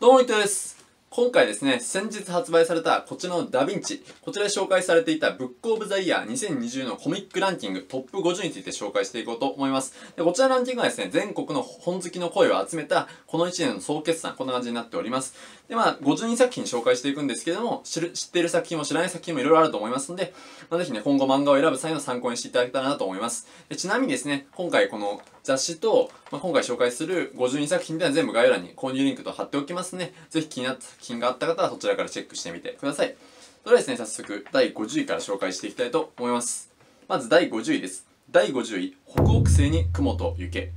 どうも伊藤です。今回ですね、先日発売されたこちらのダヴィンチ、こちらで紹介されていたブックオブザイヤー2020のコミックランキングトップ50について紹介していこうと思います。で、こちらのランキングはですね、全国の本好きの声を集めたこの1年の総決算、こんな感じになっております。で、52作品紹介していくんですけども、知っている作品も知らない作品もいろいろあると思いますので、ぜひね、今後漫画を選ぶ際の参考にしていただけたらなと思います。で、ちなみにですね、今回この雑誌と、今回紹介する52作品では全部概要欄に購入リンクと貼っておきますので、ぜひ気になった作品があった方はそちらからチェックしてみてください。それではですね、早速第50位から紹介していきたいと思います。まず第50位です。第50位、北北西に雲と雪。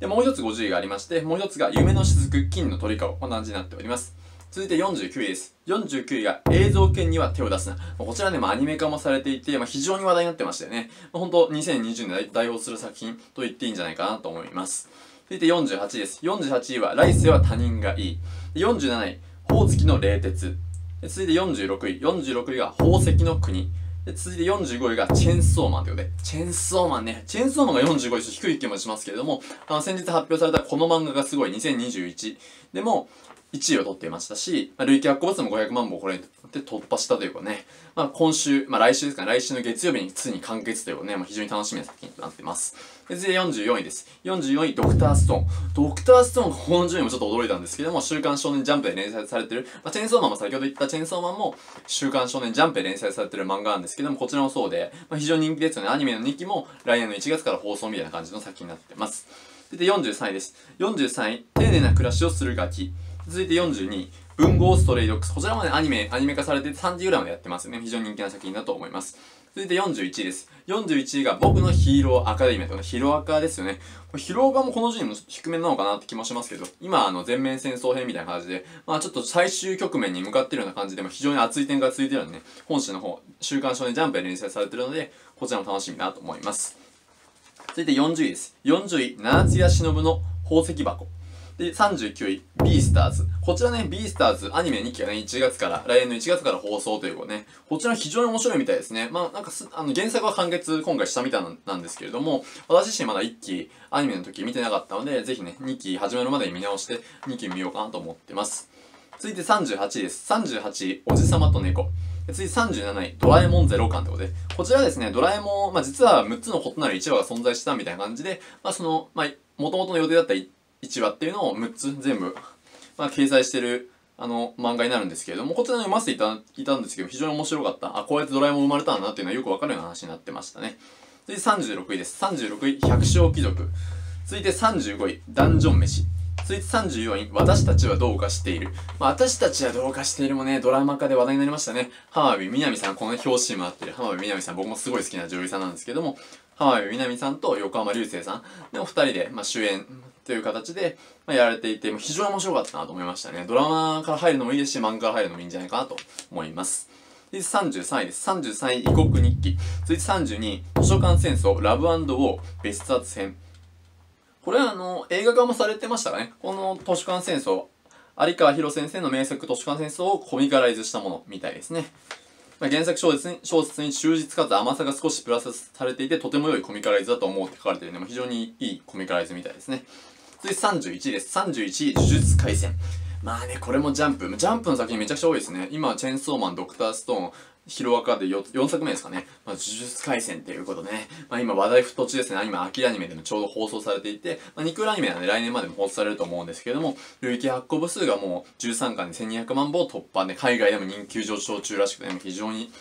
で、もう一つ50位がありまして、もう一つが夢の雫、金の鳥かご、こんな感じになっております。続いて49位です。49位が映像権には手を出すな。こちらね、アニメ化もされていて、非常に話題になってましたよね。本当2020年を代表する作品と言っていいんじゃないかなと思います。続いて48位です。48位は来世は他人がいい。47位、ほおずきの冷徹。続いて46位。46位が宝石の国。続いて45位がチェンソーマンということで、チェンソーマンね、チェンソーマンが45位と低い気もしますけれども、先日発表されたこの漫画がすごい2021でも1位を取っていましたし、累計発行部数も500万部をこれにで突破したというかね、今週、来週ですかね、来週の月曜日についに完結というね、非常に楽しみな作品となっています。続いて44位です。44位、ドクターストーン。ドクターストーン、この順位もちょっと驚いたんですけども、週刊少年ジャンプで連載されている、チェーンソーマンも先ほど言ったチェーンソーマンも、週刊少年ジャンプで連載されている漫画なんですけども、こちらもそうで、非常に人気ですよね。アニメの2期も来年の1月から放送みたいな感じの作品になっています。続いて43位です。43位、丁寧な暮らしをするガキ。続いて42位、文豪ストレイドックス。こちらもね、アニメ化されて3時ぐらいまでやってますよね。非常に人気な作品だと思います。続いて41位です。41位が僕のヒーローアカデミアというのはヒロアカですよね。ヒロアカもこの順位も低めなのかなって気もしますけど、今全面戦争編みたいな感じで、ちょっと最終局面に向かってるような感じで、非常に熱い展開が続いてるのでね、本誌の方、週刊少年ジャンプで連載されてるので、こちらも楽しみだと思います。続いて40位です。40位、七津谷忍の宝石箱。で、39位、ビースターズ。こちらね、ビースターズ、アニメ2期がね、来年の1月から放送ということでね、こちら非常に面白いみたいですね。原作は完結、今回したみたいなんですけれども、私自身まだ1期、アニメの時見てなかったので、ぜひね、2期始まるまでに見直して、2期見ようかなと思ってます。続いて38位です。38位、おじさまと猫。次37位、ドラえもん0巻ということで、こちらですね、ドラえもん、実は6つの異なる1話が存在してたみたいな感じで、元々の予定だった1話っていうのを6つ全部、掲載してる漫画になるんですけれども、こちらに読ませていただいたんですけど、非常に面白かった。こうやってドラえもん生まれたんだなっていうのはよくわかるような話になってましたね。続いて36位です。36位、百姓貴族。続いて35位、ダンジョン飯。続いて34位、私たちはどうかしている。私たちはどうかしているもね、ドラマ化で話題になりましたね。浜辺美波さん、この表紙もあってる浜辺美波さん、僕もすごい好きな女優さんなんですけども、浜辺美波さんと横浜流星さんのお二人で、主演という形で、やられていて、非常に面白かったなと思いましたね。ドラマから入るのもいいですし、漫画から入るのもいいんじゃないかなと思います。続いて33位です。33位、異国日記。続いて32位、図書館戦争、ラブ&ウォー、別冊編。これは映画化もされてましたかね。この図書館戦争、有川博先生の名作図書館戦争をコミカライズしたものみたいですね。原作小説に忠実かつ甘さが少しプラスされていて、とても良いコミカライズだと思うって書かれてるので、非常にいいコミカライズみたいですね。続いて31位です。31位、呪術廻戦。これもジャンプ。ジャンプの作品めちゃくちゃ多いですね。今はチェーンソーマン、ドクターストーン、ヒロアカで 4作目ですかね。呪術廻戦っていうことね。今話題沸騰中ですね。今、秋アニメでもちょうど放送されていて、2クールアニメなんで来年までも放送されると思うんですけれども、累計発行部数がもう13巻で1200万部を突破で、海外でも人気上昇中らしくて、非常に、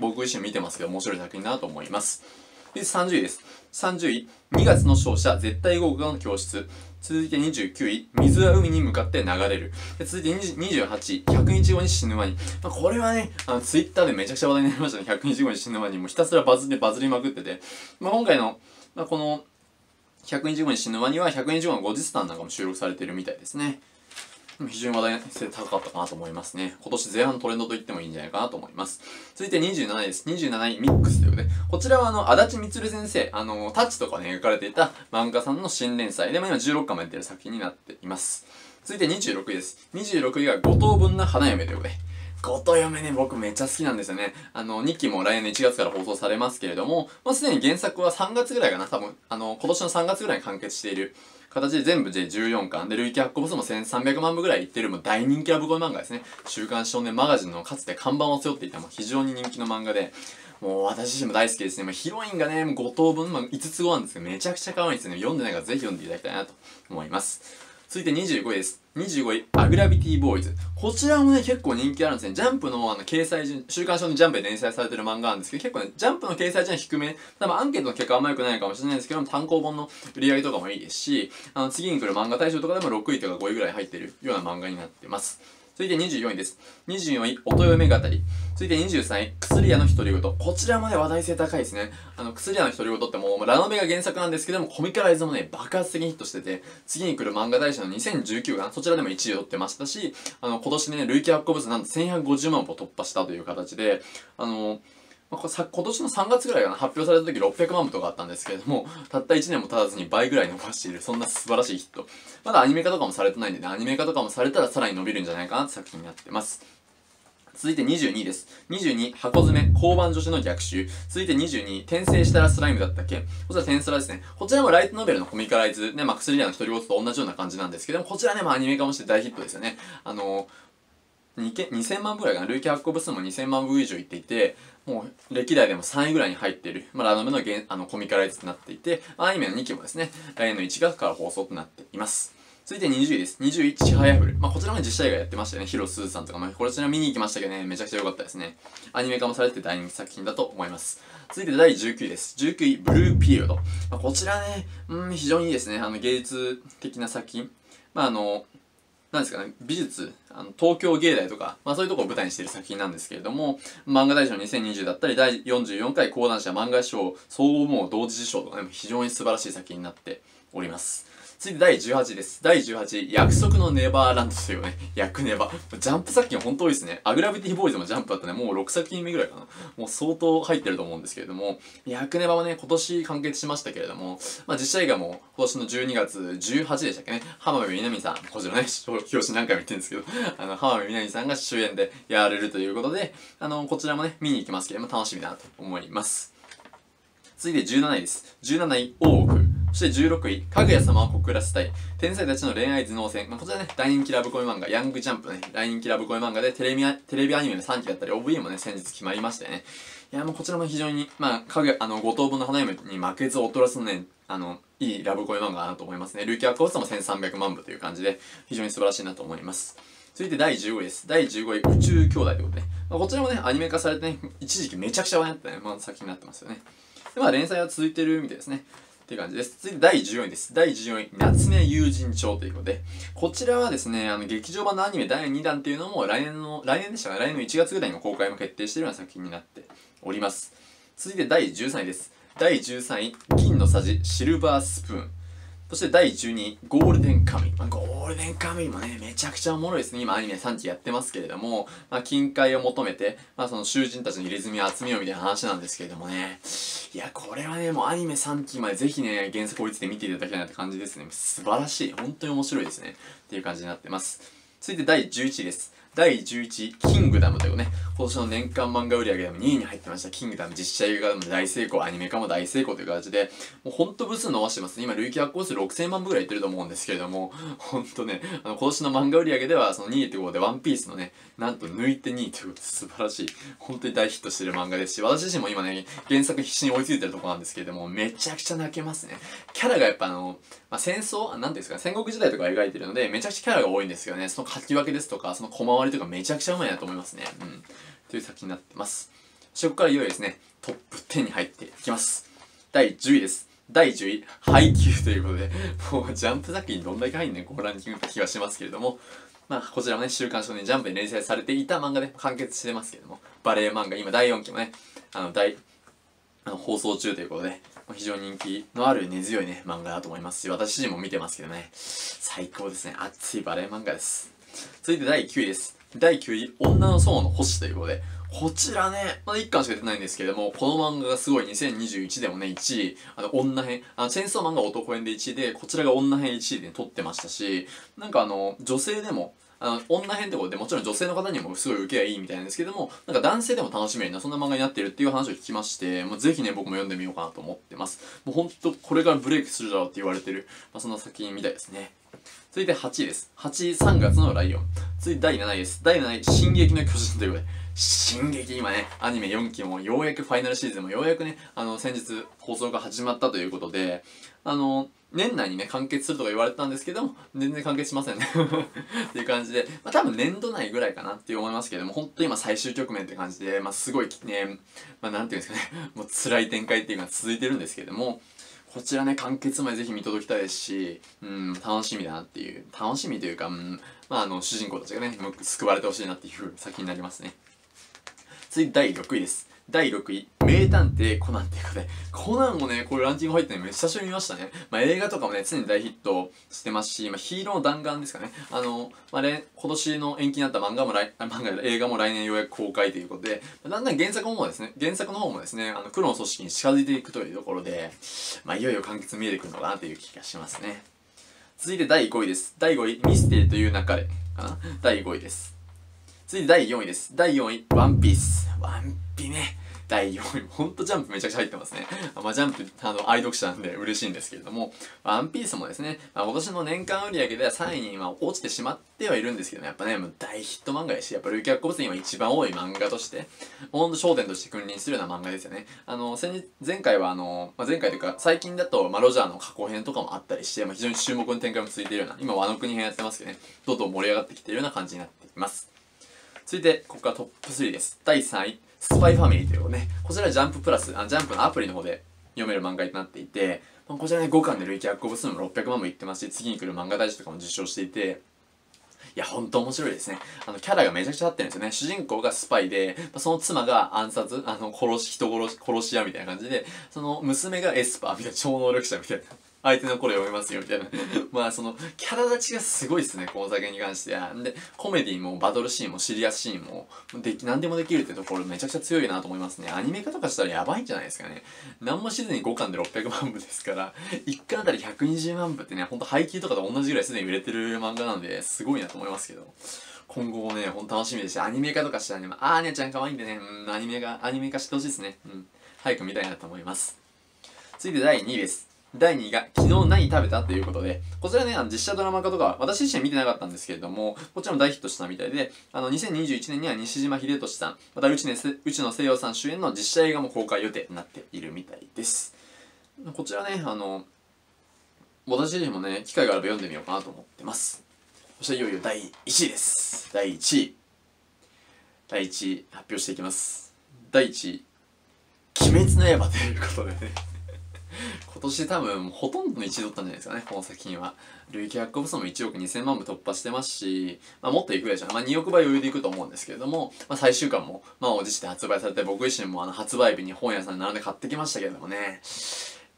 僕自身見てますけど、面白い作品だなと思います。で、30位です。30位、2月の勝者、絶対合格の教室。続いて29位、水は海に向かって流れる。続いて28位、100日後に死ぬワニ。これはね、ツイッターでめちゃくちゃ話題になりましたね。100日後に死ぬワニ。もうひたすらバズりまくってて。今回の、この、100日後に死ぬワニは、100日後の後日談なんかも収録されているみたいですね。非常に話題性高かったかなと思いますね。今年前半のトレンドと言ってもいいんじゃないかなと思います。続いて27位です。27位、ミックスということで、こちらは足立みつる先生、タッチとかね、描かれていた漫画さんの新連載で、今16巻まで出てる作品になっています。続いて26位です。26位が五等分な花嫁ということで、ゴト嫁ね、僕めっちゃ好きなんですよね。2期も来年の1月から放送されますけれども、まあ、すでに原作は3月ぐらいかな、多分、今年の3月ぐらいに完結している形で全部で14巻で、累計発行部数も1300万部ぐらいいってる、もう大人気ラブコメ漫画ですね。週刊少年マガジンのかつて看板を背負っていた、もう非常に人気の漫画で、もう私自身も大好きですね。もうヒロインがね、5等分、まあ、5つ子なんですけど、めちゃくちゃ可愛いですね。読んでないからぜひ読んでいただきたいなと思います。続いて25位です。25位、アグラビティボーイズ。こちらもね、結構人気あるんですね。ジャンプの掲載順、週刊少年ジャンプで連載されてる漫画なんですけど、結構ね、ジャンプの掲載順は低め。多分アンケートの結果はあんま良くないかもしれないですけど、単行本の売り上げとかもいいですし、次に来る漫画大賞とかでも6位とか5位ぐらい入ってるような漫画になってます。続いて24位です。24位、音嫁語り。続いて23位、薬屋の独り言。こちらもね、話題性高いですね。薬屋の独り言ってもう、ラノベが原作なんですけども、コミカライズもね、爆発的にヒットしてて、次に来る漫画大賞の2019が、そちらでも1位を取ってましたし、今年ね、累計発行部数なんと1150万部を突破したという形で、今年の3月ぐらいかな、発表された時600万部とかあったんですけれども、たった1年も経たずに倍ぐらい伸ばしている、そんな素晴らしいヒット。まだアニメ化とかもされてないんでね、アニメ化とかもされたらさらに伸びるんじゃないかなって作品になってます。続いて22位です。22位、箱詰め、交番女子の逆襲。続いて22位、転生したらスライムだったっけ？こちら転スラですね。こちらもライトノベルのコミカライズ、ね、まあ、薬屋の独り言と同じような感じなんですけども、こちらね、まあ、アニメ化もして大ヒットですよね。2000万部ぐらいかな、累計発行部数も2000万部以上いっていて、もう歴代でも3位ぐらいに入っている、まあ、ラノベのコミカライズとなっていて、アニメの2期もですね、来年の1月から放送となっています。続いて20位です。21、ちはやふる。まあ、こちらも実写映画やってましたよね。広すずさんとか、まあ、こちら見に行きましたけどね、めちゃくちゃ良かったですね。アニメ化もされて大人気作品だと思います。続いて第19位です。19位、ブルーピリオド。まあ、こちらね、非常にいいですね。芸術的な作品。まあ、なんですかね、美術、東京芸大とか、まあそういうとこを舞台にしている作品なんですけれども、漫画大賞2020だったり、第44回講談社漫画賞総合部門同時受賞とか、ね、非常に素晴らしい作品になっております。続いて第18位です。第18位、約束のネバーランドというね、約ネバ。ジャンプ作品ほんと多いですね。アグラビティボーイズもジャンプだったね、もう6作品目ぐらいかな。もう相当入ってると思うんですけれども、約ネバはね、今年完結しましたけれども、まあ実写映画も今年の12月18でしたっけね、浜辺美波さん、こちらね、表紙何回も言ってるんですけど、浜辺美波さんが主演でやられるということで、こちらもね、見に行きますけれども、楽しみだなと思います。続いて17位です。17位、大奥。そして16位、かぐや様を告らせたい。天才たちの恋愛頭脳戦。まあ、こちらね、大人気ラブコメ漫画、ヤングジャンプね、大人気ラブコメ漫画でテレビアニメの3期だったり、OVA もね、先日決まりましたよね。いや、もうこちらも非常に、まあ、五等分の花嫁に負けず劣らずのね、いいラブコメ漫画だなと思いますね。累計発行部数も1300万部という感じで、非常に素晴らしいなと思います。続いて第15位です。第15位、宇宙兄弟ということで、まあ、こちらもね、アニメ化されてね、一時期めちゃくちゃ話題になったね、まあ、作品になってますよね。で、まあ、連載は続いてるみたいですね。っていう感じです。続いて第14位です。第14位、夏目友人帳ということで、こちらはですね、劇場版のアニメ第2弾っていうのも来年の1月ぐらいの公開も決定しているような作品になっております。続いて第13位です。第13位、銀のさじ、シルバースプーン。そして第12位、ゴールデンカムイ。まあ、ゴールデンカムイもね、めちゃくちゃおもろいですね。今アニメ3期やってますけれども、まあ、金塊を求めて、まあ、その囚人たちの入れ墨を集めようみたいな話なんですけれどもね。いや、これはね、もうアニメ3期までぜひね、原作追いついて見ていただきたいなって感じですね。素晴らしい。本当に面白いですね。っていう感じになってます。続いて第11位です。第11位、キングダムというね、今年の年間漫画売り上げでも2位に入ってました。キングダム、実写映画でも大成功、アニメ化も大成功という形で、もうほんと部数伸ばしてますね。今、累計発行数6000万部ぐらいいってると思うんですけれども、ほんとね、今年の漫画売り上げでは、その2位ということで、ワンピースのね、なんと抜いて2位ということで、素晴らしい、本当に大ヒットしてる漫画ですし、私自身も今ね、原作必死に追いついてるところなんですけれども、めちゃくちゃ泣けますね。キャラがやっぱまあ、なんていうんですか、戦国時代とか描いてるので、めちゃくちゃキャラが多いんですよね。その書き分けですとか、その小回りとかめちゃくちゃうまいなと思いますね。うん。という作品になってます。そしてここからいよいよですね、トップ10に入っていきます。第10位です。第10位、配給ということで、もうジャンプ作品どんだけ入んねん、このランキングって気がしますけれども、まあ、こちらもね、週刊少年ジャンプで連載されていた漫画で完結してますけれども、バレエ漫画、今第4期もね、放送中ということで、非常に人気のある根強いね、漫画だと思いますし、私自身も見てますけどね、最高ですね。熱いバレエ漫画です。続いて第9位です。第9位、女の園の星ということで、こちらね、まだ1巻しか出てないんですけれども、この漫画がすごい2021でもね、1位、女編、チェーンソー漫画は男編で1位で、こちらが女編1位で、ね、撮ってましたし、なんか女性でも、女編ってことでもちろん女性の方にもすごい受けがいいみたいなんですけども、なんか男性でも楽しめるようなそんな漫画になってるっていう話を聞きまして、もうぜひね僕も読んでみようかなと思ってます。もうほんとこれからブレイクするだろうって言われてる、まあ、そんな作品みたいですね。続いて8位です。8位、3月のライオン。続いて第7位です。第7位、進撃の巨人ということで、進撃、今ね、アニメ4期もようやくファイナルシーズンもようやくね、先日放送が始まったということで、年内にね、完結するとか言われてたんですけども、全然完結しませんね。っていう感じで、まあ多分年度内ぐらいかなって思いますけども、ほんと今最終局面って感じで、まあすごいね、まあなんていうんですかね、もう辛い展開っていうのが続いてるんですけども、こちらね、完結までぜひ見届きたいですし、楽しみだなっていう、楽しみというか、まあ主人公たちがね、救われてほしいなっていう作品になりますね。続いて第6位です。第6位、名探偵コナンっていうことで、コナンもね、これランキング入ってね、めっちゃ久しぶりに見ましたね。まあ映画とかもね、常に大ヒットしてますし、まあヒーローの弾丸ですかね。今年の延期になった映画も来年ようやく公開ということで、だんだん原作の方もですね、黒の組織に近づいていくというところで、まあいよいよ完結見えてくるのかなという気がしますね。続いて第5位です。第5位、ミステリという流れかな。第5位です。次第4位です。第4位、ワンピース。ワンピね。第4位。ほんとジャンプめちゃくちゃ入ってますね。まあジャンプ、愛読者なんで嬉しいんですけれども、ワンピースもですね、まあ、今年の年間売り上げでは3位に今落ちてしまってはいるんですけどね、やっぱね、もう大ヒット漫画やし、やっぱ累計発行部数今一番多い漫画として、ほんと焦点として君臨するような漫画ですよね。前回は前回というか、最近だと、まあ、ロジャーの過去編とかもあったりして、まあ、非常に注目の展開も続いているような、今、ワノ国編やってますけどね、どんどん盛り上がってきているような感じになっています。続いて、ここからトップ3です。第3位、スパイファミリーというね、こちらジャンププラス、ジャンプのアプリの方で読める漫画になっていて、こちらね、5巻で累計発行部数も600万もいってますし、次に来る漫画大賞とかも受賞していて、いや、ほんと面白いですね。キャラがめちゃくちゃ立ってるんですよね。主人公がスパイで、その妻が暗殺、殺し屋みたいな感じで、その娘がエスパーみたいな、超能力者みたいな。相手の声読めますよみたいなまあそのキャラ立ちがすごいですね、この作品に関しては。でコメディもバトルシーンもシリアスシーンも何でもできるってところめちゃくちゃ強いなと思いますね。アニメ化とかしたらやばいんじゃないですかね。何もしずに5巻で600万部ですから、1巻あたり120万部ってね、ほんと配給とかと同じぐらいすでに売れてる漫画なんですごいなと思いますけど、今後もねほんと楽しみですし、アニメ化とかしたらね、アーニャちゃん可愛いんでね、アニメ化してほしいですね。早く見たいなと思います。続いて第2位です。第2位が、昨日何食べたということで、こちらね、実写ドラマ化とか、私自身見てなかったんですけれども、こちらも大ヒットしたみたいで、2021年には西島秀俊さん、また内野聖陽さん主演の実写映画も公開予定になっているみたいです。こちらね、私自身もね、機会があれば読んでみようかなと思ってます。そしていよいよ第1位です。第1位。第1位、発表していきます。第1位、鬼滅の刃ということでね。今年多分ほとんどの1位取ったんじゃないですかね、この作品は。累計発行部数も1億2000万部突破してますし、まあ、もっといくでしょう。まあ、2億倍余裕でいくと思うんですけれども、まあ、最終巻も、まあ、満を持して発売されて、僕自身も発売日に本屋さんに並んで買ってきましたけれどもね。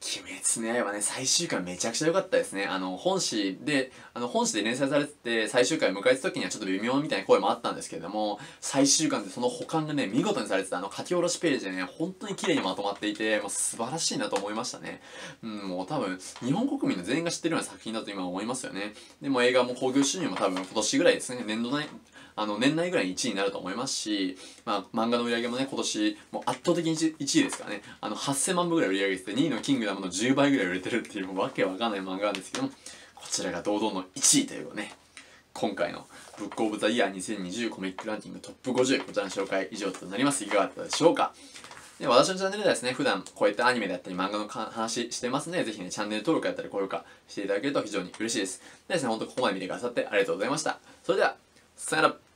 鬼滅の刃ね、最終回めちゃくちゃ良かったですね。本誌で連載されてて、最終回を迎えた時にはちょっと微妙みたいな声もあったんですけれども、最終巻でその保管がね、見事にされてた書き下ろしページでね、本当に綺麗にまとまっていて、もう素晴らしいなと思いましたね。もう多分、日本国民の全員が知ってるような作品だと今思いますよね。でも映画も興行収入も多分今年ぐらいですね、年内ぐらいに1位になると思いますし、まあ、漫画の売り上げもね、今年、もう圧倒的に1位ですからね、8000万部ぐらい売り上げてて、2位のキングダムの10倍ぐらい売れてるっていう、もうわけわかんない漫画なんですけども、こちらが堂々の1位というね、今回のブックオブザイヤー2020コミックランキングトップ50、こちらの紹介以上となります。いかがだったでしょうか。で、私のチャンネルではですね、普段こういったアニメだったり漫画の話してますので、ぜひね、チャンネル登録やったり高評価していただけると非常に嬉しいです。でですね、ほんとここまで見てくださってありがとうございました。それでは、さよなら。